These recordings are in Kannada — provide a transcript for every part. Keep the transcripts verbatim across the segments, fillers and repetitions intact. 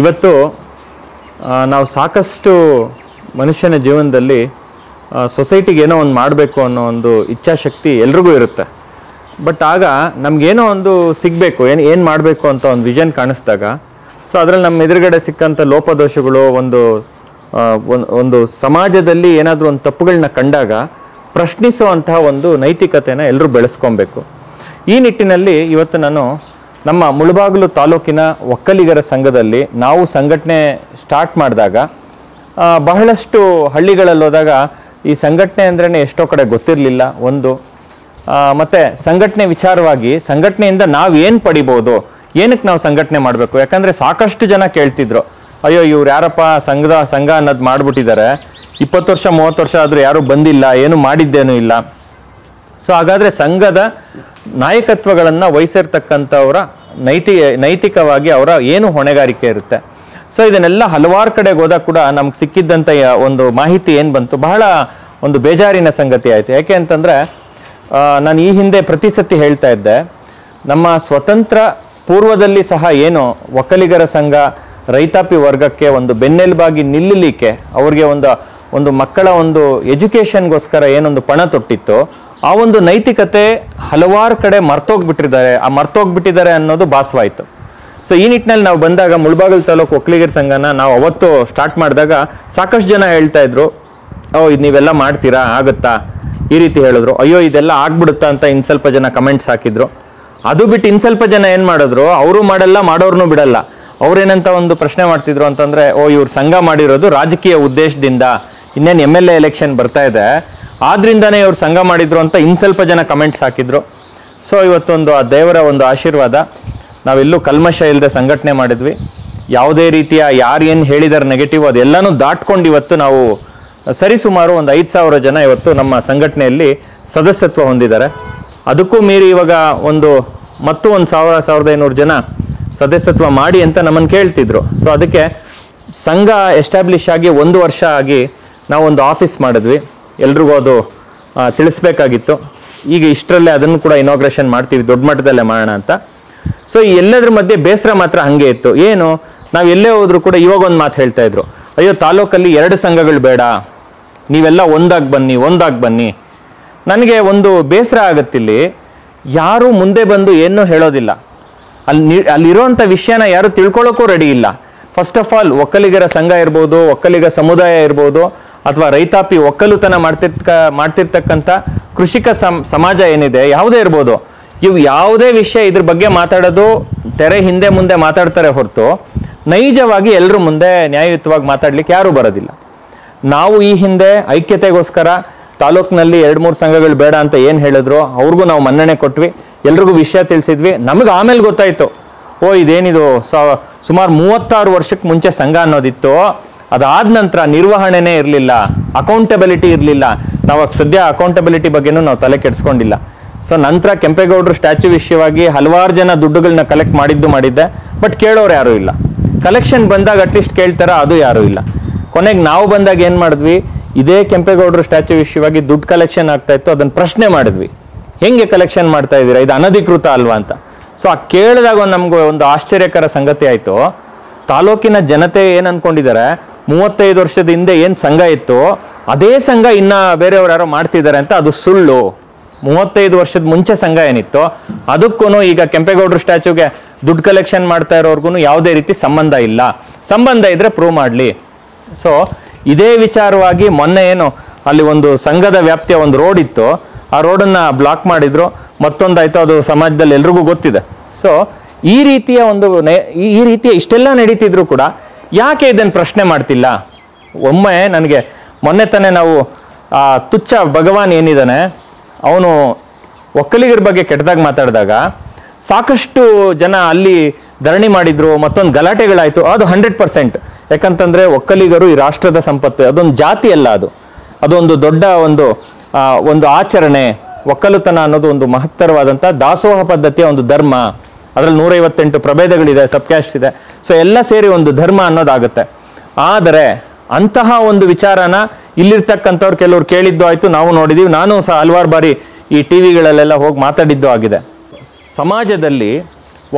ಇವತ್ತು ನಾವು ಸಾಕಷ್ಟು ಮನುಷ್ಯನ ಜೀವನದಲ್ಲಿ ಸೊಸೈಟಿಗೆ ಏನೋ ಒಂದು ಮಾಡಬೇಕು ಅನ್ನೋ ಒಂದು ಇಚ್ಛಾಶಕ್ತಿ ಎಲ್ಲರಿಗೂ ಇರುತ್ತೆ. ಬಟ್ ಆಗ ನಮಗೆ ಏನೋ ಒಂದು ಸಿಗಬೇಕು, ಏನು ಏನು ಮಾಡಬೇಕು ಅಂತ ಒಂದು ವಿಷನ್ ಕಾಣಿಸಿದಾಗ, ಸೊ ಅದರಲ್ಲಿ ನಮ್ಮ ಎದುರುಗಡೆ ಸಿಕ್ಕಂತ ಲೋಪದೋಷಗಳು, ಒಂದು ಒಂದು ಸಮಾಜದಲ್ಲಿ ಏನಾದರೂ ಒಂದು ತಪ್ಪುಗಳನ್ನ ಕಂಡಾಗ ಪ್ರಶ್ನಿಸುವಂತಹ ಒಂದು ನೈತಿಕತೆಯನ್ನು ಎಲ್ಲರೂ ಬೆಳೆಸ್ಕೊಬೇಕು. ಈ ನಿಟ್ಟಿನಲ್ಲಿ ಇವತ್ತು ನಾನು ನಮ್ಮ ಮುಳಬಾಗಿಲು ತಾಲೂಕಿನ ಒಕ್ಕಲಿಗರ ಸಂಘದಲ್ಲಿ ನಾವು ಸಂಘಟನೆ ಸ್ಟಾರ್ಟ್ ಮಾಡಿದಾಗ ಬಹಳಷ್ಟು ಹಳ್ಳಿಗಳಲ್ಲಿ ಹೋದಾಗ ಈ ಸಂಘಟನೆ ಅಂದ್ರೇ ಎಷ್ಟೋ ಕಡೆ ಗೊತ್ತಿರಲಿಲ್ಲ. ಒಂದು ಮತ್ತು ಸಂಘಟನೆ ವಿಚಾರವಾಗಿ ಸಂಘಟನೆಯಿಂದ ನಾವು ಏನು ಪಡಿಬೋದು, ಏನಕ್ಕೆ ನಾವು ಸಂಘಟನೆ ಮಾಡಬೇಕು, ಯಾಕಂದರೆ ಸಾಕಷ್ಟು ಜನ ಕೇಳ್ತಿದ್ರು, ಅಯ್ಯೋ ಇವ್ರು ಯಾರಪ್ಪ ಸಂಘದ ಸಂಘ ಅನ್ನೋದು ಮಾಡಿಬಿಟ್ಟಿದ್ದಾರೆ, ಇಪ್ಪತ್ತು ವರ್ಷ ಮೂವತ್ತು ವರ್ಷ ಆದರೂ ಯಾರೂ ಬಂದಿಲ್ಲ, ಏನು ಮಾಡಿದ್ದೇನೂ ಇಲ್ಲ. ಸೊ ಹಾಗಾದರೆ ಸಂಘದ ನಾಯಕತ್ವಗಳನ್ನು ವಹಿಸಿರ್ತಕ್ಕಂಥವರ ನೈತಿ ನೈತಿಕವಾಗಿ ಅವರ ಏನು ಹೊಣೆಗಾರಿಕೆ ಇರುತ್ತೆ. ಸೊ ಇದನ್ನೆಲ್ಲ ಹಲವಾರು ಕಡೆಗೆ ಹೋದಾಗ ಕೂಡ ನಮ್ಗೆ ಸಿಕ್ಕಿದ್ದಂಥ ಒಂದು ಮಾಹಿತಿ ಏನು ಬಂತು, ಬಹಳ ಒಂದು ಬೇಜಾರಿನ ಸಂಗತಿ ಆಯಿತು. ಯಾಕೆ ಅಂತಂದರೆ ನಾನು ಈ ಹಿಂದೆ ಪ್ರತಿ ಸತಿ ಹೇಳ್ತಾ ಇದ್ದೆ, ನಮ್ಮ ಸ್ವತಂತ್ರ ಪೂರ್ವದಲ್ಲಿ ಸಹ ಏನು ಒಕ್ಕಲಿಗರ ಸಂಘ ರೈತಾಪಿ ವರ್ಗಕ್ಕೆ ಒಂದು ಬೆನ್ನೆಲುಬಾಗಿ ನಿಲ್ಲಲಿಕ್ಕೆ, ಅವ್ರಿಗೆ ಒಂದು ಒಂದು ಮಕ್ಕಳ ಒಂದು ಎಜುಕೇಷನ್ಗೋಸ್ಕರ ಏನೊಂದು ಪಣ ತೊಟ್ಟಿತ್ತು, ಆ ಒಂದು ನೈತಿಕತೆ ಹಲವಾರು ಕಡೆ ಮರ್ತೋಗ್ಬಿಟ್ಟಿದ್ದಾರೆ, ಆ ಮರ್ತೋಗ್ಬಿಟ್ಟಿದ್ದಾರೆ ಅನ್ನೋದು ಭಾಸವಾಯಿತು. ಸೊ ಈ ನಿಟ್ಟಿನಲ್ಲಿ ನಾವು ಬಂದಾಗ ಮುಳಬಾಗಿಲು ತಾಲೂಕು ಒಕ್ಕಲಿಗರ ಸಂಘನ ನಾವು ಅವತ್ತು ಸ್ಟಾರ್ಟ್ ಮಾಡಿದಾಗ ಸಾಕಷ್ಟು ಜನ ಹೇಳ್ತಾ ಇದ್ರು, ಓ ಇದು ನೀವೆಲ್ಲ ಮಾಡ್ತೀರಾ, ಆಗುತ್ತಾ, ಈ ರೀತಿ ಹೇಳಿದ್ರು. ಅಯ್ಯೋ ಇದೆಲ್ಲ ಆಗ್ಬಿಡುತ್ತಾ ಅಂತ ಇನ್ನು ಸ್ವಲ್ಪ ಜನ ಕಮೆಂಟ್ಸ್ ಹಾಕಿದ್ರು. ಅದು ಬಿಟ್ಟು ಇನ್ನು ಸ್ವಲ್ಪ ಜನ ಏನು ಮಾಡಿದ್ರು, ಅವರು ಮಾಡಲ್ಲ, ಮಾಡೋರ್ನೂ ಬಿಡಲ್ಲ. ಅವ್ರೇನಂತ ಒಂದು ಪ್ರಶ್ನೆ ಮಾಡ್ತಿದ್ರು ಅಂತಂದರೆ, ಓ ಇವ್ರು ಸಂಘ ಮಾಡಿರೋದು ರಾಜಕೀಯ ಉದ್ದೇಶದಿಂದ, ಇನ್ನೇನು ಎಮ್ ಎಲ್ ಎ ಎಲೆಕ್ಷನ್ ಬರ್ತಾ ಇದೆ ಆದ್ದರಿಂದಾನೇ ಇವ್ರು ಸಂಘ ಮಾಡಿದ್ರು ಅಂತ ಇನ್ನು ಸ್ವಲ್ಪ ಜನ ಕಮೆಂಟ್ಸ್ ಹಾಕಿದ್ರು. ಸೊ ಇವತ್ತೊಂದು ಆ ದೇವರ ಒಂದು ಆಶೀರ್ವಾದ, ನಾವೆಲ್ಲೂ ಕಲ್ಮಶ ಇಲ್ಲದೆ ಸಂಘಟನೆ ಮಾಡಿದ್ವಿ. ಯಾವುದೇ ರೀತಿಯ ಯಾರು ಏನು ಹೇಳಿದಾರೆ ನೆಗೆಟಿವ್ ಅದೆಲ್ಲನೂ ದಾಟ್ಕೊಂಡು ಇವತ್ತು ನಾವು ಸರಿಸುಮಾರು ಒಂದು ಐದು ಸಾವಿರ ಜನ ಇವತ್ತು ನಮ್ಮ ಸಂಘಟನೆಯಲ್ಲಿ ಸದಸ್ಯತ್ವ ಹೊಂದಿದ್ದಾರೆ. ಅದಕ್ಕೂ ಮೀರಿ ಇವಾಗ ಒಂದು ಮತ್ತು ಒಂದು ಸಾವಿರ ಸಾವಿರದ ಐನೂರು ಜನ ಸದಸ್ಯತ್ವ ಮಾಡಿ ಅಂತ ನಮ್ಮನ್ನು ಕೇಳ್ತಿದ್ರು. ಸೊ ಅದಕ್ಕೆ ಸಂಘ ಎಸ್ಟಾಬ್ಲಿಷ್ ಆಗಿ ಒಂದು ವರ್ಷ ಆಗಿ ನಾವೊಂದು ಆಫೀಸ್ ಮಾಡಿದ್ವಿ, ಎಲ್ರಿಗೂ ಅದು ತಿಳಿಸ್ಬೇಕಾಗಿತ್ತು. ಈಗ ಇಷ್ಟರಲ್ಲೇ ಅದನ್ನು ಕೂಡ ಇನಾಗ್ರೇಷನ್ ಮಾಡ್ತೀವಿ, ದೊಡ್ಡ ಮಟ್ಟದಲ್ಲೇ ಮಾಡೋಣ ಅಂತ. ಸೊ ಈ ಎಲ್ಲದರ ಮಧ್ಯೆ ಬೇಸರ ಮಾತ್ರ ಹಾಗೆ ಇತ್ತು. ಏನು ನಾವು ಎಲ್ಲೇ ಹೋದರೂ ಕೂಡ ಇವಾಗ ಒಂದು ಮಾತು ಹೇಳ್ತಾ ಇದ್ರು, ಅಯ್ಯೋ ತಾಲೂಕಲ್ಲಿ ಎರಡು ಸಂಘಗಳು ಬೇಡ, ನೀವೆಲ್ಲ ಒಂದಾಗಿ ಬನ್ನಿ ಒಂದಾಗಿ ಬನ್ನಿ. ನನಗೆ ಒಂದು ಬೇಸರ ಆಗತ್ತಿಲ್ಲಿ, ಯಾರೂ ಮುಂದೆ ಬಂದು ಏನೂ ಹೇಳೋದಿಲ್ಲ, ಅಲ್ಲಿ ಅಲ್ಲಿರೋಂಥ ವಿಷಯನ ಯಾರು ತಿಳ್ಕೊಳ್ಳೋಕ್ಕೂ ರೆಡಿ ಇಲ್ಲ. ಫಸ್ಟ್ ಆಫ್ ಆಲ್ ಒಕ್ಕಲಿಗರ ಸಂಘ ಇರ್ಬೋದು, ಒಕ್ಕಲಿಗ ಸಮುದಾಯ ಇರ್ಬೋದು, ಅಥವಾ ರೈತಾಪಿ ಒಕ್ಕಲುತನ ಮಾಡ್ತಿರ್ತ ಮಾಡ್ತಿರ್ತಕ್ಕಂಥ ಕೃಷಿಕ ಸಮಾಜ ಏನಿದೆ ಯಾವುದೇ ಇರ್ಬೋದು, ಇವು ಯಾವುದೇ ವಿಷಯ ಇದ್ರ ಬಗ್ಗೆ ಮಾತಾಡೋದು ತೆರೆ ಹಿಂದೆ ಮುಂದೆ ಮಾತಾಡ್ತಾರೆ ಹೊರತು ನೈಜವಾಗಿ ಎಲ್ಲರೂ ಮುಂದೆ ನ್ಯಾಯಯುತವಾಗಿ ಮಾತಾಡ್ಲಿಕ್ಕೆ ಯಾರೂ ಬರೋದಿಲ್ಲ. ನಾವು ಈ ಹಿಂದೆ ಐಕ್ಯತೆಗೋಸ್ಕರ ತಾಲೂಕಿನಲ್ಲಿ ಎರಡು ಮೂರು ಸಂಘಗಳು ಬೇಡ ಅಂತ ಏನು ಹೇಳಿದ್ರು ಅವ್ರಿಗೂ ನಾವು ಮನ್ನಣೆ ಕೊಟ್ವಿ, ಎಲ್ರಿಗೂ ವಿಷಯ ತಿಳಿಸಿದ್ವಿ. ನಮಗೆ ಆಮೇಲೆ ಗೊತ್ತಾಯಿತು, ಓ ಇದೇನಿದು ಸುಮಾರು ಮೂವತ್ತಾರು ವರ್ಷಕ್ಕೆ ಮುಂಚೆ ಸಂಘ ಅನ್ನೋದಿತ್ತು, ಅದಾದ ನಂತರ ನಿರ್ವಹಣೆನೇ ಇರಲಿಲ್ಲ, ಅಕೌಂಟಬಿಲಿಟಿ ಇರಲಿಲ್ಲ. ನಾವು ಸದ್ಯ ಅಕೌಂಟಬಿಲಿಟಿ ಬಗ್ಗೆನೂ ನಾವು ತಲೆ ಕೆಡಿಸ್ಕೊಂಡಿಲ್ಲ. ಸೊ ನಂತರ ಕೆಂಪೇಗೌಡರು ಸ್ಟ್ಯಾಚ್ಯೂ ವಿಷಯವಾಗಿ ಹಲವಾರು ಜನ ದುಡ್ಡುಗಳನ್ನ ಕಲೆಕ್ಟ್ ಮಾಡಿದ್ದು ಮಾಡಿದ್ದೆ, ಬಟ್ ಕೇಳೋರು ಯಾರೂ ಇಲ್ಲ. ಕಲೆಕ್ಷನ್ ಬಂದಾಗ ಅಟ್ಲೀಸ್ಟ್ ಕೇಳ್ತಾರ, ಅದು ಯಾರೂ ಇಲ್ಲ. ಕೊನೆಗೆ ನಾವು ಬಂದಾಗ ಏನು ಮಾಡಿದ್ವಿ, ಇದೇ ಕೆಂಪೇಗೌಡರು ಸ್ಟ್ಯಾಚ್ಯೂ ವಿಷಯವಾಗಿ ದುಡ್ಡು ಕಲೆಕ್ಷನ್ ಆಗ್ತಾ ಇತ್ತು, ಅದನ್ನು ಪ್ರಶ್ನೆ ಮಾಡಿದ್ವಿ, ಹೆಂಗೆ ಕಲೆಕ್ಷನ್ ಮಾಡ್ತಾ ಇದ್ದೀರಾ, ಇದು ಅನಧಿಕೃತ ಅಲ್ವಾ ಅಂತ. ಸೊ ಆ ಕೇಳಿದಾಗ ನಮ್ಗೆ ಒಂದು ಆಶ್ಚರ್ಯಕರ ಸಂಗತಿ ಆಯಿತು, ತಾಲೂಕಿನ ಜನತೆ ಏನು ಅಂದ್ಕೊಂಡಿದ್ದಾರೆ, ಮೂವತ್ತೈದು ವರ್ಷದ ಹಿಂದೆ ಏನು ಸಂಘ ಇತ್ತು ಅದೇ ಸಂಘ ಇನ್ನು ಬೇರೆಯವ್ರು ಯಾರೋ ಮಾಡ್ತಿದ್ದಾರೆ ಅಂತ, ಅದು ಸುಳ್ಳು. ಮೂವತ್ತೈದು ವರ್ಷದ ಮುಂಚೆ ಸಂಘ ಏನಿತ್ತು ಅದಕ್ಕೂ ಈಗ ಕೆಂಪೇಗೌಡರು ಸ್ಟ್ಯಾಚ್ಯೂಗೆ ದುಡ್ಡು ಕಲೆಕ್ಷನ್ ಮಾಡ್ತಾ ಇರೋರ್ಗು ಯಾವುದೇ ರೀತಿ ಸಂಬಂಧ ಇಲ್ಲ, ಸಂಬಂಧ ಇದ್ದರೆ ಪ್ರೂವ್ ಮಾಡಲಿ. ಸೊ ಇದೇ ವಿಚಾರವಾಗಿ ಮೊನ್ನೆ ಏನು ಅಲ್ಲಿ ಒಂದು ಸಂಘದ ವ್ಯಾಪ್ತಿಯ ಒಂದು ರೋಡ್ ಇತ್ತು, ಆ ರೋಡನ್ನು ಬ್ಲಾಕ್ ಮಾಡಿದ್ರು, ಮತ್ತೊಂದಾಯಿತು, ಅದು ಸಮಾಜದಲ್ಲಿ ಎಲ್ರಿಗೂ ಗೊತ್ತಿದೆ. ಸೊ ಈ ರೀತಿಯ ಒಂದು ಈ ರೀತಿಯ ಇಷ್ಟೆಲ್ಲ ನಡೀತಿದ್ರು ಕೂಡ ಯಾಕೆ ಇದನ್ನು ಪ್ರಶ್ನೆ ಮಾಡ್ತಿಲ್ಲ. ಒಮ್ಮೆ ನನಗೆ ಮೊನ್ನೆ ತಾನೇ ನಾವು ಆ ತುಚ್ಛ ಭಗವಾನ್ ಏನಿದ್ದಾನೆ ಅವನು ಒಕ್ಕಲಿಗರ ಬಗ್ಗೆ ಕೆಟ್ಟದಾಗ ಮಾತಾಡಿದಾಗ ಸಾಕಷ್ಟು ಜನ ಅಲ್ಲಿ ಧರಣಿ ಮಾಡಿದ್ರು, ಮತ್ತೊಂದು ಗಲಾಟೆಗಳಾಯಿತು. ಅದು ಹಂಡ್ರೆಡ್ ಪರ್ಸೆಂಟ್, ಯಾಕಂತಂದರೆ ಒಕ್ಕಲಿಗರು ಈ ರಾಷ್ಟ್ರದ ಸಂಪತ್ತು, ಅದೊಂದು ಜಾತಿ ಅಲ್ಲ, ಅದು ಅದೊಂದು ದೊಡ್ಡ ಒಂದು ಒಂದು ಆಚರಣೆ. ಒಕ್ಕಲುತನ ಅನ್ನೋದು ಒಂದು ಮಹತ್ತರವಾದಂಥ ದಾಸೋಹ ಪದ್ಧತಿಯ ಒಂದು ಧರ್ಮ, ಅದರಲ್ಲಿ ನೂರೈವತ್ತೆಂಟು ಪ್ರಭೇದಗಳಿದೆ, ಸಬ್ಕ್ಯಾಸ್ಟ್ ಇದೆ. ಸೊ ಎಲ್ಲ ಸೇರಿ ಒಂದು ಧರ್ಮ ಅನ್ನೋದಾಗುತ್ತೆ. ಆದರೆ ಅಂತಹ ಒಂದು ವಿಚಾರನ ಇಲ್ಲಿರ್ತಕ್ಕಂಥವ್ರು ಕೆಲವ್ರು ಕೇಳಿದ್ದು ಆಯಿತು, ನಾವು ನೋಡಿದ್ದೀವಿ, ನಾನು ಸಹ ಹಲವಾರು ಬಾರಿ ಈ ಟಿ ವಿಗಳಲ್ಲೆಲ್ಲ ಹೋಗಿ ಮಾತಾಡಿದ್ದು ಆಗಿದೆ. ಸಮಾಜದಲ್ಲಿ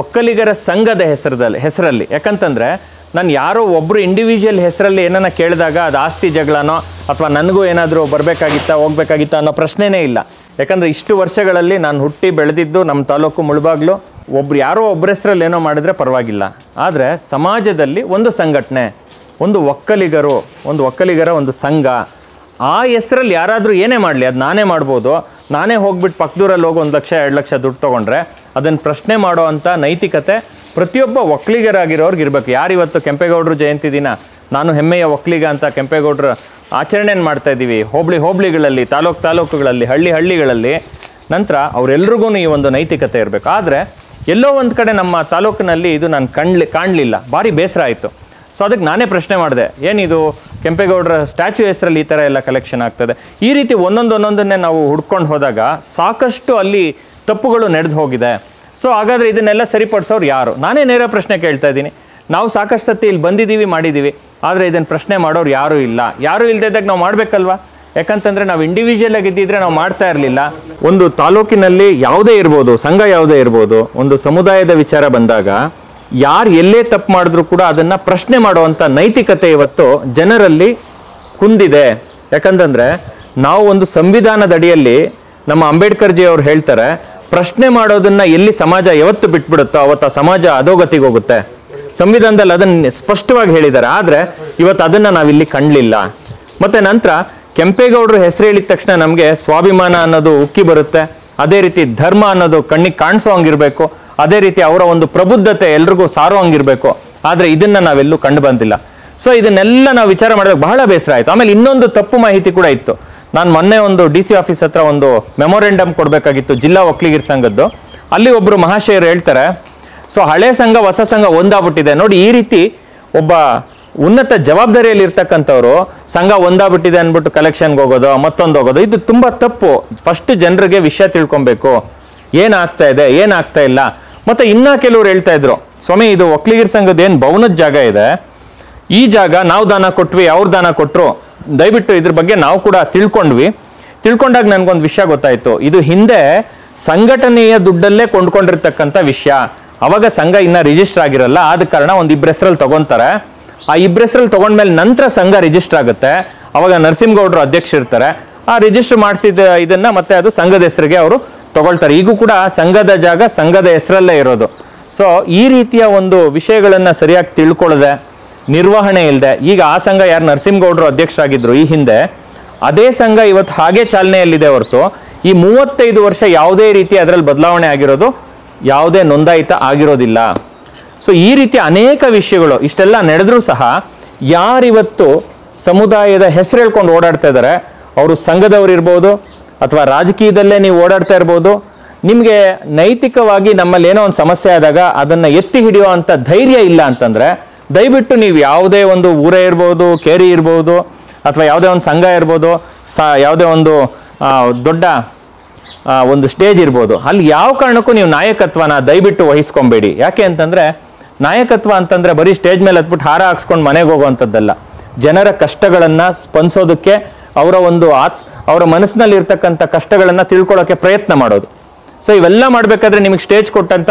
ಒಕ್ಕಲಿಗರ ಸಂಘದ ಹೆಸರದಲ್ಲಿ ಹೆಸರಲ್ಲಿ ಯಾಕಂತಂದರೆ ನಾನು ಯಾರೋ ಒಬ್ಬರು ಇಂಡಿವಿಜುವಲ್ ಹೆಸರಲ್ಲಿ ಏನನ್ನ ಕೇಳಿದಾಗ ಅದು ಆಸ್ತಿ ಜಗಳನೋ ಅಥವಾ ನನಗೂ ಏನಾದರೂ ಬರಬೇಕಾಗಿತ್ತಾ ಹೋಗಬೇಕಾಗಿತ್ತಾ ಅನ್ನೋ ಪ್ರಶ್ನೆನೇ ಇಲ್ಲ. ಯಾಕಂದರೆ ಇಷ್ಟು ವರ್ಷಗಳಲ್ಲಿ ನಾನು ಹುಟ್ಟಿ ಬೆಳೆದಿದ್ದು ನಮ್ಮ ತಾಲೂಕು ಮುಳುಬಾಗಿಲು. ಒಬ್ರು ಯಾರೋ ಒಬ್ಬರ ಹೆಸರಲ್ಲಿ ಏನೋ ಮಾಡಿದರೆ ಪರವಾಗಿಲ್ಲ, ಆದರೆ ಸಮಾಜದಲ್ಲಿ ಒಂದು ಸಂಘಟನೆ, ಒಂದು ಒಕ್ಕಲಿಗರು, ಒಂದು ಒಕ್ಕಲಿಗರ ಒಂದು ಸಂಘ, ಆ ಹೆಸರಲ್ಲಿ ಯಾರಾದರೂ ಏನೇ ಮಾಡಲಿ, ಅದು ನಾನೇ ಮಾಡ್ಬೋದು, ನಾನೇ ಹೋಗ್ಬಿಟ್ಟು ಪಕ್ಕದೂರಲ್ಲಿ ಹೋಗಿ ಒಂದು ಲಕ್ಷ ಎರಡು ಲಕ್ಷ ದುಡ್ಡು ತೊಗೊಂಡ್ರೆ ಅದನ್ನು ಪ್ರಶ್ನೆ ಮಾಡೋ ಅಂಥ ನೈತಿಕತೆ ಪ್ರತಿಯೊಬ್ಬ ಒಕ್ಕಲಿಗರಾಗಿರೋರ್ಗೆ ಇರಬೇಕು. ಯಾರು ಇವತ್ತು ಕೆಂಪೇಗೌಡರು ಜಯಂತಿ ದಿನ ನಾನು ಹೆಮ್ಮೆಯ ಒಕ್ಕಲಿಗ ಅಂತ ಕೆಂಪೇಗೌಡರು ಆಚರಣೆಯನ್ನು ಮಾಡ್ತಾ ಇದ್ದೀವಿ, ಹೋಬಳಿ ಹೋಬಳಿಗಳಲ್ಲಿ, ತಾಲೂಕು ತಾಲೂಕುಗಳಲ್ಲಿ, ಹಳ್ಳಿ ಹಳ್ಳಿಗಳಲ್ಲಿ, ನಂತರ ಅವರೆಲ್ರಿಗೂ ಈ ಒಂದು ನೈತಿಕತೆ ಇರಬೇಕು. ಆದರೆ ಎಲ್ಲೋ ಒಂದು ಕಡೆ ನಮ್ಮ ತಾಲೂಕಿನಲ್ಲಿ ಇದು ನಾನು ಕಣ್ಲಿ ಕಾಣಲಿಲ್ಲ, ಭಾರಿ ಬೇಸರ ಆಯಿತು. ಸೊ ಅದಕ್ಕೆ ನಾನೇ ಪ್ರಶ್ನೆ ಮಾಡಿದೆ, ಏನಿದು ಕೆಂಪೇಗೌಡರ ಸ್ಟ್ಯಾಚ್ಯು ಹೆಸರಲ್ಲಿ ಈ ಥರ ಎಲ್ಲ ಕಲೆಕ್ಷನ್ ಆಗ್ತದೆ. ಈ ರೀತಿ ಒಂದೊಂದು ಒಂದೊಂದನ್ನೇ ನಾವು ಹುಡ್ಕೊಂಡು ಹೋದಾಗ ಸಾಕಷ್ಟು ಅಲ್ಲಿ ತಪ್ಪುಗಳು ನಡೆದು ಹೋಗಿದೆ. ಸೊ ಹಾಗಾದರೆ ಇದನ್ನೆಲ್ಲ ಸರಿಪಡಿಸೋರು ಯಾರು? ನಾನೇ ನೇರ ಪ್ರಶ್ನೆ ಕೇಳ್ತಾ ಇದ್ದೀನಿ. ನಾವು ಸಾಕಷ್ಟು ಸತಿ ಇಲ್ಲಿ ಬಂದಿದ್ದೀವಿ, ಮಾಡಿದ್ದೀವಿ, ಆದರೆ ಇದನ್ನು ಪ್ರಶ್ನೆ ಮಾಡೋರು ಯಾರೂ ಇಲ್ಲ. ಯಾರೂ ಇಲ್ಲದೇ ಇದ್ದಾಗ ನಾವು ಮಾಡಬೇಕಲ್ವಾ? ಯಾಕಂತಂದರೆ ನಾವು ಇಂಡಿವಿಜುವಲ್ ಆಗಿದ್ದಿದ್ರೆ ನಾವು ಮಾಡ್ತಾ ಇರಲಿಲ್ಲ. ಒಂದು ತಾಲೂಕಿನಲ್ಲಿ ಯಾವುದೇ ಇರ್ಬೋದು, ಸಂಘ ಯಾವುದೇ ಇರ್ಬೋದು, ಒಂದು ಸಮುದಾಯದ ವಿಚಾರ ಬಂದಾಗ ಯಾರು ಎಲ್ಲೇ ತಪ್ಪು ಮಾಡಿದ್ರೂ ಕೂಡ ಅದನ್ನು ಪ್ರಶ್ನೆ ಮಾಡುವಂಥ ನೈತಿಕತೆ ಇವತ್ತು ಜನರಲ್ಲಿ ಕುಂದಿದೆ. ಯಾಕಂತಂದರೆ ನಾವು ಒಂದು ಸಂವಿಧಾನದ ಅಡಿಯಲ್ಲಿ ನಮ್ಮ ಅಂಬೇಡ್ಕರ್ ಜಿ ಅವರು ಹೇಳ್ತಾರೆ, ಪ್ರಶ್ನೆ ಮಾಡೋದನ್ನು ಎಲ್ಲಿ ಸಮಾಜ ಯಾವತ್ತು ಬಿಟ್ಬಿಡುತ್ತೋ ಅವತ್ತು ಸಮಾಜ ಅಧೋಗತಿಗೆ ಹೋಗುತ್ತೆ. ಸಂವಿಧಾನದಲ್ಲಿ ಅದನ್ನು ಸ್ಪಷ್ಟವಾಗಿ ಹೇಳಿದ್ದಾರೆ, ಆದರೆ ಇವತ್ತು ಅದನ್ನು ನಾವಿಲ್ಲಿ ಕಾಣಲಿಲ್ಲ. ಮತ್ತು ನಂತರ ಕೆಂಪೇಗೌಡರು ಹೆಸರು ಹೇಳಿದ ತಕ್ಷಣ ನಮಗೆ ಸ್ವಾಭಿಮಾನ ಅನ್ನೋದು ಉಕ್ಕಿ ಬರುತ್ತೆ, ಅದೇ ರೀತಿ ಧರ್ಮ ಅನ್ನೋದು ಕಣ್ಣಿಗೆ ಕಾಣಿಸೋ ಹಂಗಿರಬೇಕು, ಅದೇ ರೀತಿ ಅವರ ಒಂದು ಪ್ರಬುದ್ಧತೆ ಎಲ್ರಿಗೂ ಸಾರೋ ಹಂಗಿರಬೇಕು. ಆದರೆ ಇದನ್ನು ನಾವೆಲ್ಲೂ ಕಂಡು ಬಂದಿಲ್ಲ. ಸೊ ಇದನ್ನೆಲ್ಲ ನಾವು ವಿಚಾರ ಮಾಡಿದಾಗ ಬಹಳ ಬೇಸರ ಆಯಿತು. ಆಮೇಲೆ ಇನ್ನೊಂದು ತಪ್ಪು ಮಾಹಿತಿ ಕೂಡ ಇತ್ತು. ನಾನು ಮೊನ್ನೆ ಒಂದು ಡಿ ಸಿ ಆಫೀಸ್ ಹತ್ರ ಒಂದು ಮೆಮೊರೆಂಡಮ್ ಕೊಡಬೇಕಾಗಿತ್ತು ಜಿಲ್ಲಾ ಒಕ್ಕಲಿಗರ ಸಂಘದ್ದು. ಅಲ್ಲಿ ಒಬ್ಬರು ಮಹಾಶಯರು ಹೇಳ್ತಾರೆ, ಸೊ ಹಳೆ ಸಂಘ ಹೊಸ ಸಂಘ ಒಂದಾಗ್ಬಿಟ್ಟಿದೆ ನೋಡಿ. ಈ ರೀತಿ ಒಬ್ಬ ಉನ್ನತ ಜವಾಬ್ದಾರಿಯಲ್ಲಿ ಇರ್ತಕ್ಕಂಥವ್ರು ಸಂಘ ಒಂದಾಗ್ಬಿಟ್ಟಿದೆ ಅಂದ್ಬಿಟ್ಟು ಕಲೆಕ್ಷನ್ಗೆ ಹೋಗೋದು, ಮತ್ತೊಂದು ಹೋಗೋದು, ಇದು ತುಂಬ ತಪ್ಪು. ಫಸ್ಟ್ ಜನರಿಗೆ ವಿಷಯ ತಿಳ್ಕೊಬೇಕು, ಏನಾಗ್ತಾ ಇದೆ ಏನಾಗ್ತಾ ಇಲ್ಲ. ಮತ್ತು ಇನ್ನೂ ಕೆಲವರು ಹೇಳ್ತಾ ಇದ್ರು, ಸ್ವಾಮಿ ಇದು ಒಕ್ಕಲಿಗರ ಸಂಘದ ಏನು ಭವನದ ಜಾಗ ಇದೆ, ಈ ಜಾಗ ನಾವು ದಾನ ಕೊಟ್ವಿ, ಅವ್ರು ದಾನ ಕೊಟ್ಟರು, ದಯವಿಟ್ಟು ಇದ್ರ ಬಗ್ಗೆ ನಾವು ಕೂಡ ತಿಳ್ಕೊಂಡ್ವಿ. ತಿಳ್ಕೊಂಡಾಗ ನನಗೊಂದು ವಿಷಯ ಗೊತ್ತಾಯಿತು, ಇದು ಹಿಂದೆ ಸಂಘಟನೆಯ ದುಡ್ಡಲ್ಲೇ ಕೊಂಡ್ಕೊಂಡಿರ್ತಕ್ಕಂಥ ವಿಷಯ. ಅವಾಗ ಸಂಘ ಇನ್ನೂ ರಿಜಿಸ್ಟರ್ ಆಗಿರಲ್ಲ, ಆದ ಕಾರಣ ಒಂದು ಇಬ್ಬರ ಹೆಸರಲ್ಲಿ ತೊಗೊತಾರೆ. ಆ ಇಬ್ಬರ ಹೆಸರಲ್ಲಿ ತೊಗೊಂಡ್ಮೇಲೆ ನಂತರ ಸಂಘ ರಿಜಿಸ್ಟರ್ ಆಗುತ್ತೆ. ಅವಾಗ ನರಸಿಂಹಗೌಡರು ಅಧ್ಯಕ್ಷ ಇರ್ತಾರೆ. ಆ ರಿಜಿಸ್ಟರ್ ಮಾಡಿಸಿದ ಇದನ್ನು ಮತ್ತೆ ಅದು ಸಂಘದ ಹೆಸರಿಗೆ ಅವರು ತೊಗೊಳ್ತಾರೆ. ಈಗೂ ಕೂಡ ಸಂಘದ ಜಾಗ ಸಂಘದ ಹೆಸರಲ್ಲೇ ಇರೋದು. ಸೊ ಈ ರೀತಿಯ ಒಂದು ವಿಷಯಗಳನ್ನು ಸರಿಯಾಗಿ ತಿಳ್ಕೊಳ್ಳದೆ, ನಿರ್ವಹಣೆ ಇಲ್ಲದೆ, ಈಗ ಆ ಸಂಘ ಯಾರು ನರಸಿಂಹಗೌಡರು ಅಧ್ಯಕ್ಷರಾಗಿದ್ದರು ಈ ಹಿಂದೆ, ಅದೇ ಸಂಘ ಇವತ್ತು ಹಾಗೆ ಚಾಲನೆಯಲ್ಲಿದೆ ಹೊರತು ಈ ಮೂವತ್ತೈದು ವರ್ಷ ಯಾವುದೇ ರೀತಿ ಅದರಲ್ಲಿ ಬದಲಾವಣೆ ಆಗಿರೋದು, ಯಾವುದೇ ನೋಂದಾಯಿತ ಆಗಿರೋದಿಲ್ಲ. ಸೊ ಈ ರೀತಿ ಅನೇಕ ವಿಷಯಗಳು ಇಷ್ಟೆಲ್ಲ ನಡೆದರೂ ಸಹ ಯಾರಿವತ್ತು ಸಮುದಾಯದ ಹೆಸರು ಹೇಳ್ಕೊಂಡು ಓಡಾಡ್ತಾ ಇದ್ದಾರೆ ಅವರು ಸಂಘದವ್ರು ಇರ್ಬೋದು ಅಥವಾ ರಾಜಕೀಯದಲ್ಲೇ ನೀವು ಓಡಾಡ್ತಾ ಇರ್ಬೋದು. ನಿಮಗೆ ನೈತಿಕವಾಗಿ ನಮ್ಮಲ್ಲಿ ಏನೋ ಒಂದು ಸಮಸ್ಯೆ ಆದಾಗ ಅದನ್ನು ಎತ್ತಿ ಹಿಡಿಯೋ ಅಂಥ ಧೈರ್ಯ ಇಲ್ಲ ಅಂತಂದರೆ ದಯವಿಟ್ಟು ನೀವು ಯಾವುದೇ ಒಂದು ಊರೇ ಇರ್ಬೋದು, ಕೇರಿ ಇರ್ಬೋದು, ಅಥವಾ ಯಾವುದೇ ಒಂದು ಸಂಘ ಇರ್ಬೋದು, ಸಾ ಯಾವುದೇ ಒಂದು ದೊಡ್ಡ ಒಂದು ಸ್ಟೇಜ್ ಇರ್ಬೋದು, ಅಲ್ಲಿ ಯಾವ ಕಾರಣಕ್ಕೂ ನೀವು ನಾಯಕತ್ವನ ದಯವಿಟ್ಟು ವಹಿಸ್ಕೊಬೇಡಿ. ಯಾಕೆ ಅಂತಂದರೆ ನಾಯಕತ್ವ ಅಂತಂದರೆ ಬರೀ ಸ್ಟೇಜ್ ಮೇಲೆ ಹತ್ಬಿಟ್ಟು ಹಾರ ಹಾಕ್ಸ್ಕೊಂಡು ಮನೆಗೆ ಹೋಗುವಂಥದ್ದಲ್ಲ. ಜನರ ಕಷ್ಟಗಳನ್ನು ಸ್ಪಂದಿಸೋದಕ್ಕೆ, ಅವರ ಒಂದು ಆತ್ ಅವರ ಮನಸ್ಸಿನಲ್ಲಿ ಇರ್ತಕ್ಕಂಥ ಕಷ್ಟಗಳನ್ನು ತಿಳ್ಕೊಳ್ಳೋಕ್ಕೆ ಪ್ರಯತ್ನ ಮಾಡೋದು. ಸೊ ಇವೆಲ್ಲ ಮಾಡಬೇಕಾದ್ರೆ ನಿಮಗೆ ಸ್ಟೇಜ್ ಕೊಟ್ಟಂಥ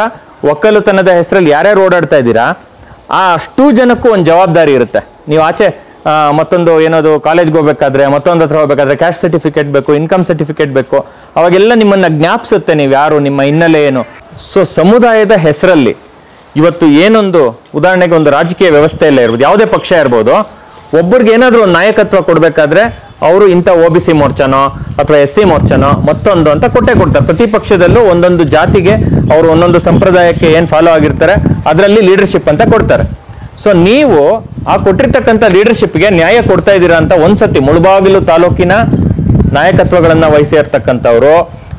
ಒಕ್ಕಲುತನದ ಹೆಸರಲ್ಲಿ ಯಾರ್ಯಾರು ಓಡಾಡ್ತಾ ಇದ್ದೀರಾ ಆ ಅಷ್ಟು ಜನಕ್ಕೂ ಒಂದು ಜವಾಬ್ದಾರಿ ಇರುತ್ತೆ. ನೀವು ಆಚೆ ಮತ್ತೊಂದು ಏನೋದು ಕಾಲೇಜ್ಗೆ ಹೋಗ್ಬೇಕಾದ್ರೆ, ಮತ್ತೊಂದು ಹತ್ರ ಹೋಗ್ಬೇಕಾದ್ರೆ ಕ್ಯಾಶ್ ಸರ್ಟಿಫಿಕೇಟ್ ಬೇಕು, ಇನ್ಕಮ್ ಸರ್ಟಿಫಿಕೇಟ್ ಬೇಕು, ಅವಾಗೆಲ್ಲ ನಿಮ್ಮನ್ನು ಜ್ಞಾಪಿಸುತ್ತೆ ನೀವು ಯಾರು, ನಿಮ್ಮ ಹಿನ್ನೆಲೆ ಏನು. ಸೊ ಸಮುದಾಯದ ಹೆಸರಲ್ಲಿ ಇವತ್ತು ಏನೊಂದು ಉದಾಹರಣೆಗೆ ಒಂದು ರಾಜಕೀಯ ವ್ಯವಸ್ಥೆಯಲ್ಲೇ ಇರ್ಬೋದು, ಯಾವುದೇ ಪಕ್ಷ ಇರ್ಬೋದು, ಒಬ್ಬರಿಗೆ ಏನಾದರೂ ಒಂದು ನಾಯಕತ್ವ ಕೊಡಬೇಕಾದ್ರೆ ಅವರು ಇಂಥ ಒ ಬಿ ಸಿ ಮೋರ್ಚಾನೋ ಅಥವಾ ಎಸ್ ಸಿ ಮೋರ್ಚಾನೋ ಮತ್ತೊಂದು ಅಂತ ಕೊಟ್ಟೆ ಕೊಡ್ತಾರೆ. ಪ್ರತಿ ಪಕ್ಷದಲ್ಲೂ ಒಂದೊಂದು ಜಾತಿಗೆ ಅವರು ಒಂದೊಂದು ಸಂಪ್ರದಾಯಕ್ಕೆ ಏನು ಫಾಲೋ ಆಗಿರ್ತಾರೆ ಅದರಲ್ಲಿ ಲೀಡರ್ಶಿಪ್ ಅಂತ ಕೊಡ್ತಾರೆ. ಸೊ ನೀವು ಆ ಕೊಟ್ಟಿರ್ತಕ್ಕಂಥ ಲೀಡರ್ಶಿಪ್ಗೆ ನ್ಯಾಯ ಕೊಡ್ತಾ ಇದ್ದೀರಾ ಅಂತ ಒಂದ್ಸತಿ ಮುಳುಬಾಗಿಲು ತಾಲೂಕಿನ ನಾಯಕತ್ವಗಳನ್ನು ವಹಿಸಿರ್ತಕ್ಕಂಥವ್ರು,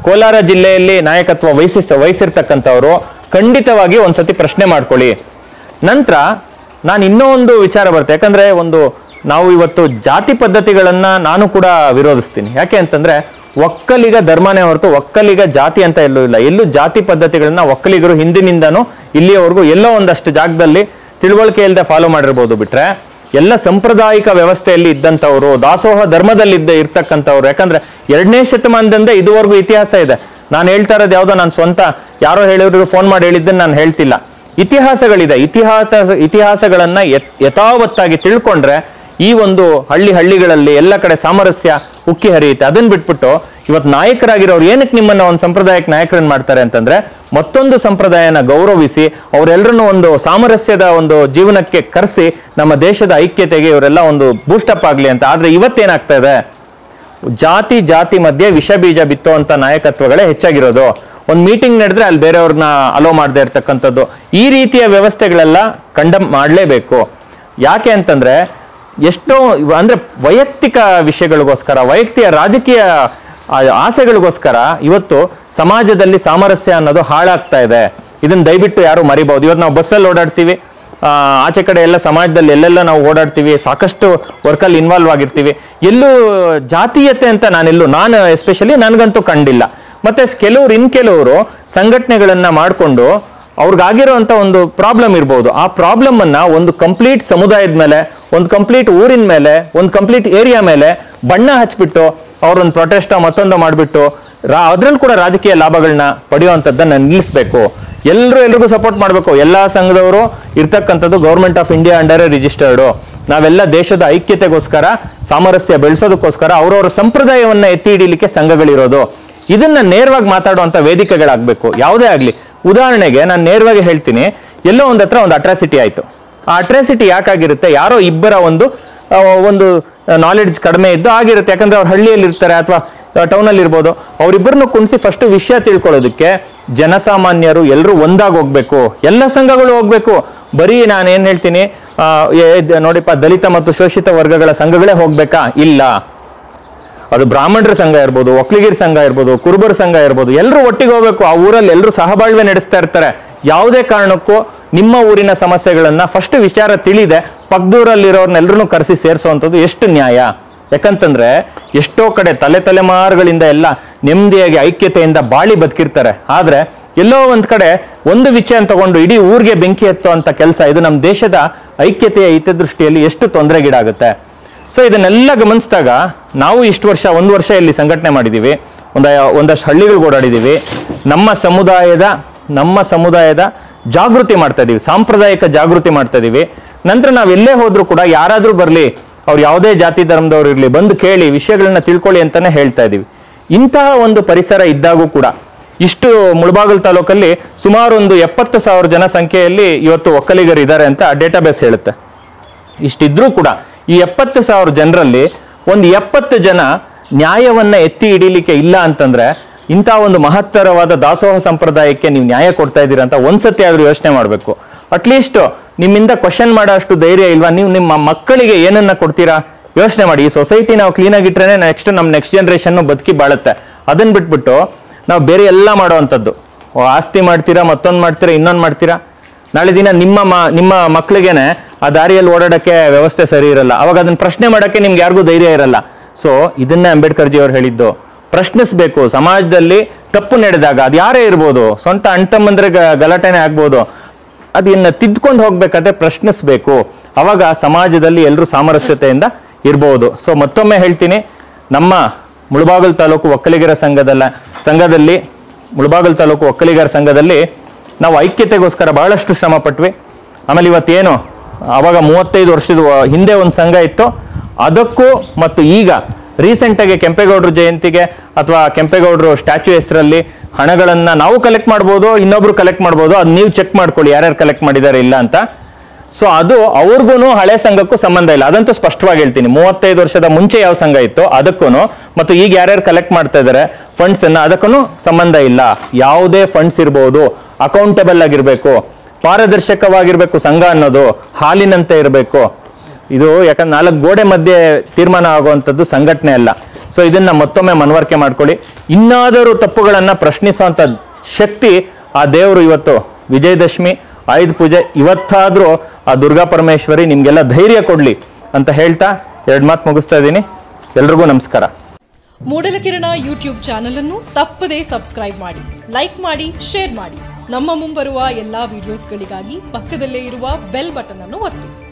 ಕೋಲಾರ ಜಿಲ್ಲೆಯಲ್ಲಿ ನಾಯಕತ್ವ ವಹಿಸಿ ವಹಿಸಿರ್ತಕ್ಕಂಥವ್ರು ಖಂಡಿತವಾಗಿ ಒಂದ್ಸತಿ ಪ್ರಶ್ನೆ ಮಾಡ್ಕೊಳ್ಳಿ. ನಂತರ ನಾನು ಇನ್ನೂ ಒಂದು ವಿಚಾರ ಬರುತ್ತೆ. ಯಾಕಂದರೆ ಒಂದು ನಾವು ಇವತ್ತು ಜಾತಿ ಪದ್ಧತಿಗಳನ್ನು ನಾನು ಕೂಡ ವಿರೋಧಿಸ್ತೀನಿ. ಯಾಕೆ ಅಂತಂದರೆ ಒಕ್ಕಲಿಗ ಧರ್ಮನೇ ಹೊರತು ಒಕ್ಕಲಿಗ ಜಾತಿ ಅಂತ ಎಲ್ಲೂ ಇಲ್ಲ. ಎಲ್ಲೂ ಜಾತಿ ಪದ್ಧತಿಗಳನ್ನು ಒಕ್ಕಲಿಗರು ಹಿಂದಿನಿಂದನೂ ಇಲ್ಲಿಯವರೆಗೂ ಎಲ್ಲೋ ಒಂದಷ್ಟು ಜಾಗದಲ್ಲಿ ತಿಳುವಳಿಕೆ ಇಲ್ಲದೆ ಫಾಲೋ ಮಾಡಿರ್ಬೋದು ಬಿಟ್ರೆ ಎಲ್ಲ ಸಂಪ್ರದಾಯಿಕ ವ್ಯವಸ್ಥೆಯಲ್ಲಿ ಇದ್ದಂಥವ್ರು, ದಾಸೋಹ ಧರ್ಮದಲ್ಲಿದ್ದ ಇರ್ತಕ್ಕಂಥವ್ರು. ಯಾಕಂದರೆ ಎರಡನೇ ಶತಮಾನದಿಂದ ಇದುವರೆಗೂ ಇತಿಹಾಸ ಇದೆ. ನಾನು ಹೇಳ್ತಾ ಇರೋದು ಯಾವುದೋ ನಾನು ಸ್ವಂತ ಯಾರೋ ಹೇಳಿದ್ರು ಫೋನ್ ಮಾಡಿ ಹೇಳಿದ್ದನ್ನು ನಾನು ಹೇಳ್ತಿಲ್ಲ. ಇತಿಹಾಸಗಳಿದೆ. ಇತಿಹಾಸ ಇತಿಹಾಸಗಳನ್ನು ಯಥಾವತ್ತಾಗಿ ತಿಳ್ಕೊಂಡ್ರೆ ಈ ಒಂದು ಹಳ್ಳಿ ಹಳ್ಳಿಗಳಲ್ಲಿ ಎಲ್ಲ ಕಡೆ ಸಾಮರಸ್ಯ ಉಕ್ಕಿ ಹರಿಯುತ್ತೆ. ಅದನ್ನ ಬಿಟ್ಬಿಟ್ಟು ಇವತ್ತು ನಾಯಕರಾಗಿರೋರು ಏನಕ್ಕೆ ನಿಮ್ಮನ್ನ ಒಂದು ಸಂಪ್ರದಾಯಕ್ಕೆ ನಾಯಕರನ್ನ ಮಾಡ್ತಾರೆ ಅಂತಂದ್ರೆ ಮತ್ತೊಂದು ಸಂಪ್ರದಾಯನ ಗೌರವಿಸಿ ಅವರೆಲ್ಲರನ್ನೂ ಒಂದು ಸಾಮರಸ್ಯದ ಒಂದು ಜೀವನಕ್ಕೆ ಕರೆಸಿ ನಮ್ಮ ದೇಶದ ಐಕ್ಯತೆಗೆ ಇವರೆಲ್ಲ ಒಂದು ಬೂಸ್ಟಪ್ ಆಗಲಿ ಅಂತ. ಆದ್ರೆ ಇವತ್ತೇನಾಗ್ತಾ ಇದೆ, ಜಾತಿ ಜಾತಿ ಮಧ್ಯೆ ವಿಷ ಬೀಜ ಬಿತ್ತುವಂತ ನಾಯಕತ್ವಗಳೇ ಹೆಚ್ಚಾಗಿರೋದು. ಒಂದು ಮೀಟಿಂಗ್ ನಡೆದ್ರೆ ಅಲ್ಲಿ ಬೇರೆಯವ್ರನ್ನ ಅಲೋ ಮಾಡದೇ ಇರ್ತಕ್ಕಂಥದ್ದು, ಈ ರೀತಿಯ ವ್ಯವಸ್ಥೆಗಳೆಲ್ಲ ಕಂಡಮ್ ಮಾಡಲೇಬೇಕು. ಯಾಕೆ ಅಂತಂದ್ರೆ ಎಷ್ಟೋ ಅಂದ್ರೆ ವೈಯಕ್ತಿಕ ವಿಷಯಗಳಿಗೋಸ್ಕರ, ವೈಯಕ್ತಿಕ ರಾಜಕೀಯ ಆಸೆಗಳಿಗೋಸ್ಕರ ಇವತ್ತು ಸಮಾಜದಲ್ಲಿ ಸಾಮರಸ್ಯ ಅನ್ನೋದು ಹಾಳಾಗ್ತಾ ಇದೆ. ಇದನ್ನ ದಯವಿಟ್ಟು ಯಾರು ಮರಿಬಹುದು. ಇವತ್ತು ನಾವು ಬಸ್ಸಲ್ಲಿ ಓಡಾಡ್ತೀವಿ, ಆಚೆ ಕಡೆ ಎಲ್ಲ ಸಮಾಜದಲ್ಲಿ ಎಲ್ಲೆಲ್ಲ ನಾವು ಓಡಾಡ್ತೀವಿ, ಸಾಕಷ್ಟು ವರ್ಕಲ್ಲಿ ಇನ್ವಾಲ್ವ್ ಆಗಿರ್ತೀವಿ. ಎಲ್ಲೂ ಜಾತೀಯತೆ ಅಂತ ನಾನೆಲ್ಲೂ ನಾನು ಎಸ್ಪೆಷಲಿ ನನಗಂತೂ ಕಂಡಿಲ್ಲ. ಮತ್ತೆ ಕೆಲವ್ರು ಇನ್ ಕೆಲವರು ಸಂಘಟನೆಗಳನ್ನ ಮಾಡಿಕೊಂಡು ಅವ್ರಿಗಾಗಿರೋಂಥ ಒಂದು ಪ್ರಾಬ್ಲಮ್ ಇರ್ಬೋದು, ಆ ಪ್ರಾಬ್ಲಮ್ ಅನ್ನ ಒಂದು ಕಂಪ್ಲೀಟ್ ಸಮುದಾಯದ ಮೇಲೆ, ಒಂದು ಕಂಪ್ಲೀಟ್ ಊರಿನ ಮೇಲೆ, ಒಂದು ಕಂಪ್ಲೀಟ್ ಏರಿಯಾ ಮೇಲೆ ಬಣ್ಣ ಹಚ್ಚಿಬಿಟ್ಟು ಅವ್ರೊಂದು ಪ್ರೊಟೆಸ್ಟ್ ಮತ್ತೊಂದು ಮಾಡಿಬಿಟ್ಟು ರಾ ಅದ್ರಲ್ಲಿ ಕೂಡ ರಾಜಕೀಯ ಲಾಭಗಳನ್ನ ಪಡೆಯುವಂಥದ್ದನ್ನ ನಿಲ್ಲಿಸಬೇಕು. ಎಲ್ಲರೂ ಎಲ್ರಿಗೂ ಸಪೋರ್ಟ್ ಮಾಡಬೇಕು. ಎಲ್ಲ ಸಂಘದವರು ಇರ್ತಕ್ಕಂಥದ್ದು ಗೌರ್ಮೆಂಟ್ ಆಫ್ ಇಂಡಿಯಾ ಅಂಡರೇ ರಿಜಿಸ್ಟರ್ಡು. ನಾವೆಲ್ಲ ದೇಶದ ಐಕ್ಯತೆಗೋಸ್ಕರ, ಸಾಮರಸ್ಯ ಬೆಳೆಸೋದಕ್ಕೋಸ್ಕರ ಅವರವರ ಸಂಪ್ರದಾಯವನ್ನ ಎತ್ತಿ ಹಿಡೀಲಿಕ್ಕೆ ಸಂಘಗಳಿರೋದು. ಇದನ್ನ ನೇರವಾಗಿ ಮಾತಾಡುವಂಥ ವೇದಿಕೆಗಳಾಗಬೇಕು. ಯಾವುದೇ ಆಗಲಿ, ಉದಾಹರಣೆಗೆ ನಾನು ನೇರವಾಗಿ ಹೇಳ್ತೀನಿ, ಎಲ್ಲೋ ಒಂದ್ ಹತ್ರ ಒಂದು ಅಟ್ರಾಸಿಟಿ ಆಯಿತು. ಆ ಅಟ್ರಾಸಿಟಿ ಯಾಕಾಗಿರುತ್ತೆ? ಯಾರೋ ಇಬ್ಬರ ಒಂದು ಒಂದು ನಾಲೆಡ್ಜ್ ಕಡಿಮೆ ಇದ್ದು ಆಗಿರುತ್ತೆ. ಯಾಕಂದ್ರೆ ಅವ್ರು ಹಳ್ಳಿಯಲ್ಲಿ ಇರ್ತಾರೆ ಅಥವಾ ಟೌನಲ್ಲಿ ಇರ್ಬೋದು. ಅವರಿಬ್ಬರನ್ನು ಕುಣಿಸಿ ಫಸ್ಟ್ ವಿಷಯ ತಿಳ್ಕೊಳ್ಳೋದಕ್ಕೆ ಜನಸಾಮಾನ್ಯರು ಎಲ್ಲರೂ ಒಂದಾಗಿ ಹೋಗ್ಬೇಕು, ಎಲ್ಲ ಸಂಘಗಳು ಹೋಗ್ಬೇಕು. ಬರೀ ನಾನೇನ್ ಹೇಳ್ತೀನಿ, ನೋಡಿಪ್ಪ ದಲಿತ ಮತ್ತು ಶೋಷಿತ ವರ್ಗಗಳ ಸಂಘಗಳೇ ಹೋಗ್ಬೇಕಾ? ಇಲ್ಲ. ಅದು ಬ್ರಾಹ್ಮಣರ ಸಂಘ ಇರ್ಬೋದು, ಒಕ್ಕಲಿಗಿರ ಸಂಘ ಇರ್ಬೋದು, ಕುರುಬರ ಸಂಘ ಇರ್ಬೋದು, ಎಲ್ಲರೂ ಒಟ್ಟಿಗೆ ಹೋಗ್ಬೇಕು. ಆ ಊರಲ್ಲಿ ಎಲ್ಲರೂ ಸಹಬಾಳ್ವೆ ನಡೆಸ್ತಾ ಇರ್ತಾರೆ. ಯಾವುದೇ ಕಾರಣಕ್ಕೂ ನಿಮ್ಮ ಊರಿನ ಸಮಸ್ಯೆಗಳನ್ನ ಫಸ್ಟ್ ವಿಚಾರ ತಿಳಿದೆ ಪಕ್ಕದೂರಲ್ಲಿರೋರ್ನೆಲ್ಲರೂ ಕರೆಸಿ ಸೇರಿಸುವಂಥದ್ದು ಎಷ್ಟು ನ್ಯಾಯ? ಯಾಕಂತಂದ್ರೆ ಎಷ್ಟೋ ಕಡೆ ತಲೆ ತಲೆಮಾರುಗಳಿಂದ ಎಲ್ಲ ನೆಮ್ಮದಿಯಾಗಿ ಐಕ್ಯತೆಯಿಂದ ಬಾಳಿ ಬದುಕಿರ್ತಾರೆ. ಆದ್ರೆ ಎಲ್ಲೋ ಒಂದ್ ಕಡೆ ಒಂದು ವಿಷಯ ತಗೊಂಡು ಇಡೀ ಊರಿಗೆ ಬೆಂಕಿ ಎತ್ತುವಂತ ಕೆಲಸ, ಇದು ನಮ್ಮ ದೇಶದ ಐಕ್ಯತೆಯ ಹಿತದೃಷ್ಟಿಯಲ್ಲಿ ಎಷ್ಟು ತೊಂದರೆಗೀಡಾಗುತ್ತೆ. ಸೊ ಇದನ್ನೆಲ್ಲ ಗಮನಿಸಿದಾಗ ನಾವು ಇಷ್ಟು ವರ್ಷ ಒಂದು ವರ್ಷ ಇಲ್ಲಿ ಸಂಘಟನೆ ಮಾಡಿದ್ದೀವಿ, ಒಂದ ಒಂದಷ್ಟು ಹಳ್ಳಿಗಳಿಗೆ ಓಡಾಡಿದ್ದೀವಿ. ನಮ್ಮ ಸಮುದಾಯದ ನಮ್ಮ ಸಮುದಾಯದ ಜಾಗೃತಿ ಮಾಡ್ತಾ ಇದ್ದೀವಿ, ಸಾಂಪ್ರದಾಯಿಕ ಜಾಗೃತಿ ಮಾಡ್ತಾ ಇದ್ದೀವಿ. ನಂತರ ನಾವು ಎಲ್ಲೇ ಹೋದ್ರೂ ಕೂಡ ಯಾರಾದರೂ ಬರಲಿ, ಅವ್ರು ಯಾವುದೇ ಜಾತಿ ಧರ್ಮದವ್ರು ಇರಲಿ, ಬಂದು ಕೇಳಿ ವಿಷಯಗಳನ್ನ ತಿಳ್ಕೊಳ್ಳಿ ಅಂತಾನೆ ಹೇಳ್ತಾ ಇದ್ದೀವಿ. ಇಂತಹ ಒಂದು ಪರಿಸರ ಇದ್ದಾಗೂ ಕೂಡ ಇಷ್ಟು ಮುಳಬಾಗಿಲು ತಾಲೂಕಲ್ಲಿ ಸುಮಾರು ಒಂದು ಎಪ್ಪತ್ತು ಸಾವಿರ ಜನ ಸಂಖ್ಯೆಯಲ್ಲಿ ಇವತ್ತು ಒಕ್ಕಲಿಗರು ಇದ್ದಾರೆ ಅಂತ ಡೇಟಾಬೇಸ್ ಹೇಳುತ್ತೆ. ಇಷ್ಟಿದ್ರೂ ಕೂಡ ಈ ಎಪ್ಪತ್ತು ಸಾವಿರ ಜನರಲ್ಲಿ ಒಂದು ಎಪ್ಪತ್ತು ಜನ ನ್ಯಾಯವನ್ನ ಎತ್ತಿ ಹಿಡೀಲಿಕ್ಕೆ ಇಲ್ಲ ಅಂತಂದ್ರೆ ಇಂಥ ಒಂದು ಮಹತ್ತರವಾದ ದಾಸೋಹ ಸಂಪ್ರದಾಯಕ್ಕೆ ನೀವು ನ್ಯಾಯ ಕೊಡ್ತಾ ಇದ್ದೀರಾ ಅಂತ ಒಂದ್ಸತಿ ಆದ್ರೂ ಯೋಚನೆ ಮಾಡಬೇಕು. ಅಟ್ಲೀಸ್ಟ್ ನಿಮ್ಮಿಂದ ಕ್ವಶನ್ ಮಾಡೋ ಅಷ್ಟು ಧೈರ್ಯ ಇಲ್ವಾ? ನೀವು ನಿಮ್ಮ ಮಕ್ಕಳಿಗೆ ಏನನ್ನ ಕೊಡ್ತೀರಾ? ಯೋಚನೆ ಮಾಡಿ. ಈ ಸೊಸೈಟಿ ನಾವು ಕ್ಲೀನ್ ಆಗಿಟ್ರೇನೆ ನೆಕ್ಸ್ಟ್ ನಮ್ಮ ನೆಕ್ಸ್ಟ್ ಜನರೇಷನ್ ಬದುಕಿ ಬಾಳುತ್ತೆ. ಅದನ್ನ ಬಿಟ್ಬಿಟ್ಟು ನಾವು ಬೇರೆ ಎಲ್ಲ ಮಾಡೋವಂಥದ್ದು, ಆಸ್ತಿ ಮಾಡ್ತೀರಾ, ಮತ್ತೊಂದು ಮಾಡ್ತೀರಾ, ಇನ್ನೊಂದು ಮಾಡ್ತೀರಾ. ನಾಳೆ ದಿನ ನಿಮ್ಮ ನಿಮ್ಮ ಮಕ್ಕಳಿಗೇನೆ ಆ ದಾರಿಯಲ್ಲಿ ಓಡಾಡಕ್ಕೆ ವ್ಯವಸ್ಥೆ ಸರಿ ಇರಲ್ಲ, ಅವಾಗ ಅದನ್ನ ಪ್ರಶ್ನೆ ಮಾಡಕ್ಕೆ ನಿಮ್ಗೆ ಯಾರಿಗೂ ಧೈರ್ಯ ಇರಲ್ಲ. ಸೊ ಇದನ್ನ ಅಂಬೇಡ್ಕರ್ ಜಿ ಅವ್ರು ಹೇಳಿದ್ದು, ಪ್ರಶ್ನಿಸ್ಬೇಕು. ಸಮಾಜದಲ್ಲಿ ತಪ್ಪು ನಡೆದಾಗ ಅದು ಯಾರೇ ಇರ್ಬೋದು, ಸ್ವಂತ ಅಣ್ತಮ್ಮಂದ್ರೆ ಗಲಾಟೆನೆ ಆಗ್ಬೋದು, ಅದನ್ನ ತಿದ್ಕೊಂಡು ಹೋಗ್ಬೇಕಾದ್ರೆ ಪ್ರಶ್ನಿಸ್ಬೇಕು. ಅವಾಗ ಸಮಾಜದಲ್ಲಿ ಎಲ್ಲರೂ ಸಾಮರಸ್ಯತೆಯಿಂದ ಇರ್ಬೋದು. ಸೊ ಮತ್ತೊಮ್ಮೆ ಹೇಳ್ತೀನಿ, ನಮ್ಮ ಮುಳಬಾಗಿಲು ತಾಲೂಕು ಒಕ್ಕಲಿಗರ ಸಂಘದಲ್ಲ ಸಂಘದಲ್ಲಿ ಮುಳಬಾಗಿಲು ತಾಲೂಕು ಒಕ್ಕಲಿಗರ ಸಂಘದಲ್ಲಿ ನಾವು ಐಕ್ಯತೆಗೋಸ್ಕರ ಬಹಳಷ್ಟು ಶ್ರಮ ಪಟ್ವಿ. ಆಮೇಲೆ ಇವತ್ತೇನು ಅವಾಗ ಮೂವತ್ತೈದು ವರ್ಷದ ಹಿಂದೆ ಒಂದು ಸಂಘ ಇತ್ತು, ಅದಕ್ಕೂ ಮತ್ತು ಈಗ ರೀಸೆಂಟಾಗಿ ಕೆಂಪೇಗೌಡರ ಜಯಂತಿಗೆ ಅಥವಾ ಕೆಂಪೇಗೌಡರು ಸ್ಟ್ಯಾಚ್ಯೂ ಹೆಸರಲ್ಲಿ ಹಣಗಳನ್ನು ನಾವು ಕಲೆಕ್ಟ್ ಮಾಡ್ಬೋದು, ಇನ್ನೊಬ್ರು ಕಲೆಕ್ಟ್ ಮಾಡ್ಬೋದು. ಅದು ನೀವು ಚೆಕ್ ಮಾಡ್ಕೊಳ್ಳಿ ಯಾರ್ಯಾರು ಕಲೆಕ್ಟ್ ಮಾಡಿದ್ದಾರೆ ಇಲ್ಲ ಅಂತ. ಸೊ ಅದು ಅವ್ರಿಗೂ ಹಳೆ ಸಂಘಕ್ಕೂ ಸಂಬಂಧ ಇಲ್ಲ, ಅದಂತೂ ಸ್ಪಷ್ಟವಾಗಿ ಹೇಳ್ತೀನಿ. ಮೂವತ್ತೈದು ವರ್ಷದ ಮುಂಚೆ ಯಾವ ಸಂಘ ಇತ್ತು ಅದಕ್ಕೂ ಮತ್ತು ಈಗ ಯಾರ್ಯಾರು ಕಲೆಕ್ಟ್ ಮಾಡ್ತಾ ಇದ್ದಾರೆ ಫಂಡ್ಸ್ ಅನ್ನ ಅದಕ್ಕೂ ಸಂಬಂಧ ಇಲ್ಲ. ಯಾವುದೇ ಫಂಡ್ಸ್ ಇರ್ಬೋದು, ಅಕೌಂಟಬಲ್ ಆಗಿರ್ಬೇಕು, ಪಾರದರ್ಶಕವಾಗಿರ್ಬೇಕು. ಸಂಘ ಅನ್ನೋದು ಹಾಲಿನಂತೆ ಇರಬೇಕು. ಇದು ಯಾಕಂದ್ರೆ ನಾಲ್ಕು ಗೋಡೆ ಮಧ್ಯೆ ತೀರ್ಮಾನ ಆಗುವಂಥದ್ದು ಸಂಘಟನೆ ಅಲ್ಲ. ಸೊ ಇದನ್ನ ಮತ್ತೊಮ್ಮೆ ಮನವರಿಕೆ ಮಾಡ್ಕೊಳ್ಳಿ. ಇನ್ನಾದರೂ ತಪ್ಪುಗಳನ್ನ ಪ್ರಶ್ನಿಸುವಂತ ಶಕ್ತಿ ಆ ದೇವರು ಇವತ್ತು ವಿಜಯದಶಮಿ, ಆಯುಧ ಪೂಜೆ, ಇವತ್ತಾದ್ರೂ ಆ ದುರ್ಗಾ ಪರಮೇಶ್ವರಿ ನಿಮ್ಗೆಲ್ಲ ಧೈರ್ಯ ಕೊಡ್ಲಿ ಅಂತ ಹೇಳ್ತಾ ಎರಡು ಮಾತು ಮುಗಿಸ್ತಾ ಇದ್ದೀನಿ. ಎಲ್ರಿಗೂ ನಮಸ್ಕಾರ. ಮೂಡಲಕಿರಣ ಯೂಟ್ಯೂಬ್ ಚಾನೆಲ್ ಅನ್ನು ತಪ್ಪದೇ ಸಬ್ಸ್ಕ್ರೈಬ್ ಮಾಡಿ, ಲೈಕ್ ಮಾಡಿ, ಶೇರ್ ಮಾಡಿ. ನಮ್ಮ ಮುಂಬರುವ ಎಲ್ಲಾ ವಿಡಿಯೋಸ್ಗಳಿಗಾಗಿ ಪಕ್ಕದಲ್ಲೇ ಇರುವ ಬೆಲ್ ಬಟನ್ ಅನ್ನು ಒತ್ತಿ.